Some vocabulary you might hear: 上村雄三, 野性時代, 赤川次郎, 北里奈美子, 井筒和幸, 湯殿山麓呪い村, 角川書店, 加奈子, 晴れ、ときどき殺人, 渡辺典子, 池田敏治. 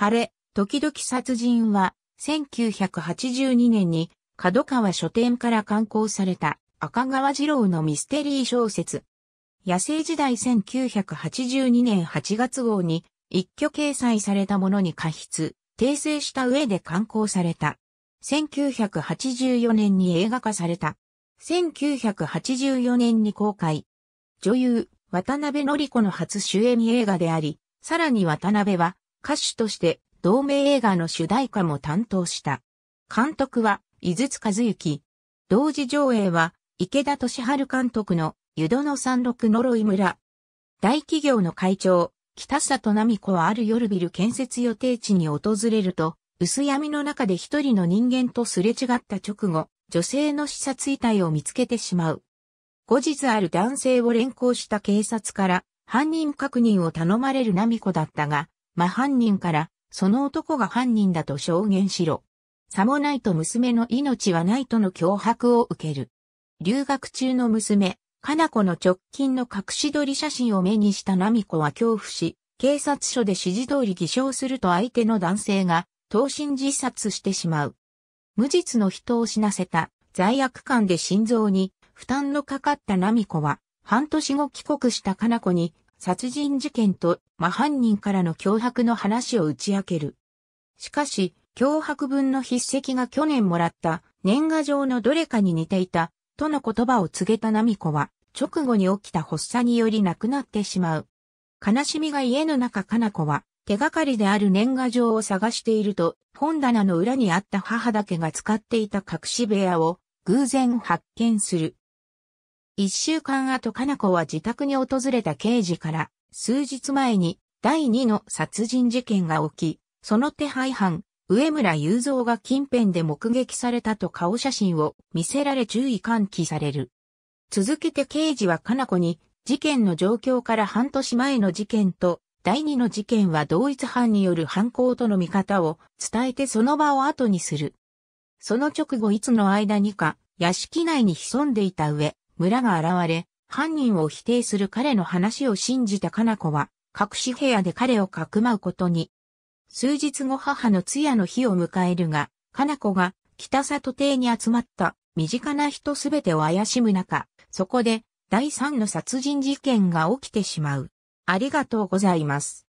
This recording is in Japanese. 晴れ、時々殺人は、1982年に、角川書店から刊行された、赤川次郎のミステリー小説。野生時代1982年8月号に、一挙掲載されたものに加筆、訂正した上で刊行された。1984年に映画化された。1984年に公開。女優、渡辺典子の初主演映画であり、さらに渡辺は歌手として同名映画の主題歌も担当した。監督は井筒和幸。同時上映は池田敏治監督の湯戸の山麓呪い村。大企業の会長、北里奈美子はある夜ビル建設予定地に訪れると、薄闇の中で一人の人間とすれ違った直後、女性の刺殺遺体を見つけてしまう。後日ある男性を連行した警察から犯人確認を頼まれる奈美子だったが、真犯人からその男が犯人だと証言しろ。さもないと娘の命はないとの脅迫を受ける。留学中の娘、加奈子の直近の隠し撮り写真を目にした奈美子は恐怖し、警察署で指示通り偽証すると相手の男性が、投身自殺してしまう。無実の人を死なせた罪悪感で心臓に負担のかかった奈美子は半年後帰国した加奈子に殺人事件と真犯人からの脅迫の話を打ち明ける。しかし脅迫文の筆跡が去年もらった年賀状のどれかに似ていたとの言葉を告げた奈美子は直後に起きた発作により亡くなってしまう。悲しみが家の中加奈子は手がかりである年賀状を探していると、本棚の裏にあった母だけが使っていた隠し部屋を偶然発見する。1週間後加奈子は自宅に訪れた刑事から、数日前に第2の殺人事件が起き、その手配犯、上村雄三が近辺で目撃されたと顔写真を見せられ注意喚起される。続けて刑事は加奈子に、事件の状況から半年前の事件と、第2の事件は同一犯による犯行との見方を伝えてその場を後にする。その直後いつの間にか屋敷内に潜んでいた上、村が現れ、犯人を否定する彼の話を信じた加奈子は隠し部屋で彼をかくまうことに。数日後母の通夜の日を迎えるが、加奈子が北里邸に集まった身近な人すべてを怪しむ中、そこで第3の殺人事件が起きてしまう。ありがとうございます。